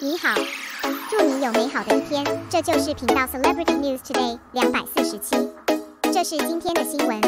你好，祝你有美好的一天。这就是频道 Celebrity News Today 247，这是今天的新闻。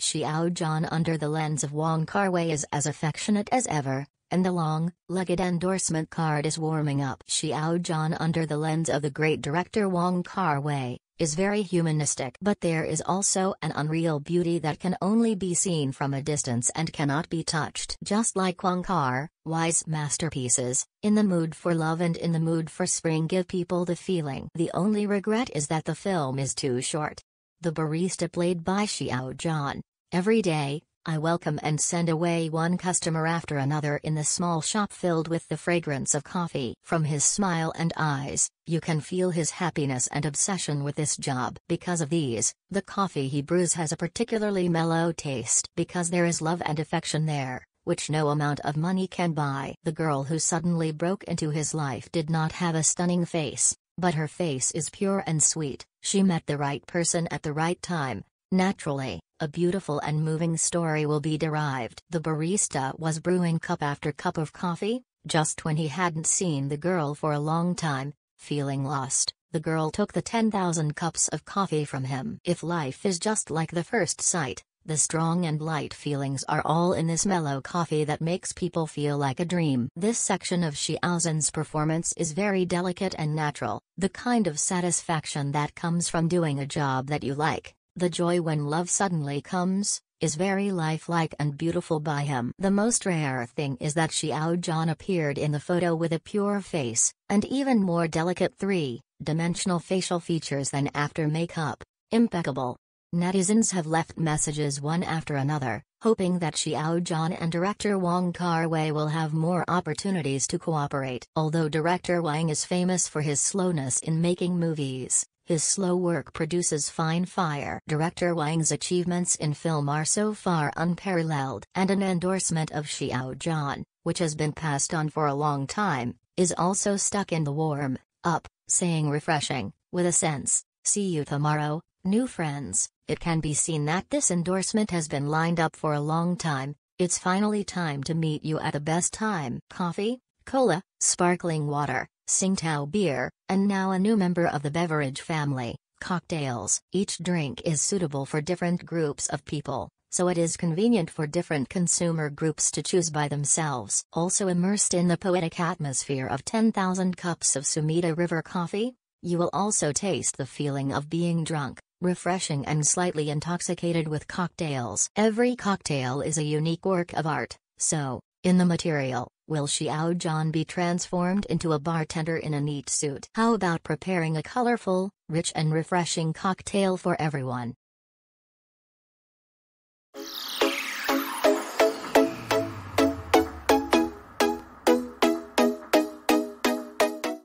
Xiao Zhan under the lens of Wong Kar-wai is as affectionate as ever, and the long-legged endorsement card is warming up. Xiao Zhan under the lens of the great director Wong Kar-wai is very humanistic, but there is also an unreal beauty that can only be seen from a distance and cannot be touched. Just like Wong Kar-wai's masterpieces, In the Mood for Love and In the Mood for Spring give people the feeling. The only regret is that the film is too short. The barista played by Xiao Zhan, every day, I welcome and send away one customer after another in the small shop filled with the fragrance of coffee. From his smile and eyes, you can feel his happiness and obsession with this job. Because of these, the coffee he brews has a particularly mellow taste. Because there is love and affection there, which no amount of money can buy. The girl who suddenly broke into his life did not have a stunning face, but her face is pure and sweet. She met the right person at the right time. Naturally, a beautiful and moving story will be derived. The barista was brewing cup after cup of coffee, just when he hadn't seen the girl for a long time. Feeling lost, the girl took the 10,000 cups of coffee from him. If life is just like the first sight, the strong and light feelings are all in this mellow coffee that makes people feel like a dream. This section of Xiao Zhan's performance is very delicate and natural, the kind of satisfaction that comes from doing a job that you like. The joy when love suddenly comes, is very lifelike and beautiful by him. The most rare thing is that Xiao Zhan appeared in the photo with a pure face, and even more delicate three-dimensional facial features than after makeup, impeccable. Netizens have left messages one after another, hoping that Xiao Zhan and director Wong Kar-wai will have more opportunities to cooperate. Although director Wang is famous for his slowness in making movies, his slow work produces fine fire. Director Wang's achievements in film are so far unparalleled, and an endorsement of Xiao Zhan, which has been passed on for a long time, is also stuck in the warm, up, saying refreshing, with a sense, see you tomorrow, new friends. It can be seen that this endorsement has been lined up for a long time. It's finally time to meet you at the best time. Coffee, cola, sparkling water, Singtao beer, and now a new member of the beverage family, cocktails. Each drink is suitable for different groups of people, so it is convenient for different consumer groups to choose by themselves. Also immersed in the poetic atmosphere of 10,000 cups of Sumida River coffee, you will also taste the feeling of being drunk, refreshing and slightly intoxicated with cocktails. Every cocktail is a unique work of art, so, in the material, will Xiao Zhan be transformed into a bartender in a neat suit? How about preparing a colorful, rich and refreshing cocktail for everyone?